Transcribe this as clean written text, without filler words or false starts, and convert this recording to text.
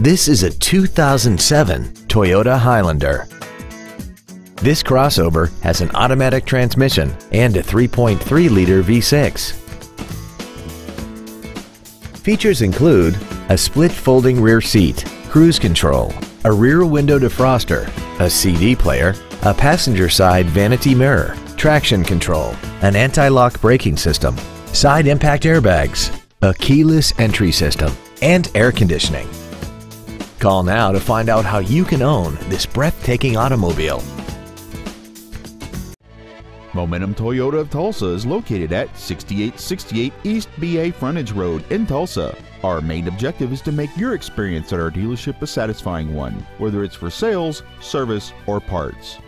This is a 2007 Toyota Highlander. This crossover has an automatic transmission and a 3.3-liter V6. Features include a split folding rear seat, cruise control, a rear window defroster, a CD player, a passenger side vanity mirror, traction control, an anti-lock braking system, side impact airbags, a keyless entry system, and air conditioning. Call now to find out how you can own this breathtaking automobile. Momentum Toyota of Tulsa is located at 6868 East BA Frontage Road in Tulsa. Our main objective is to make your experience at our dealership a satisfying one, whether it's for sales, service, or parts.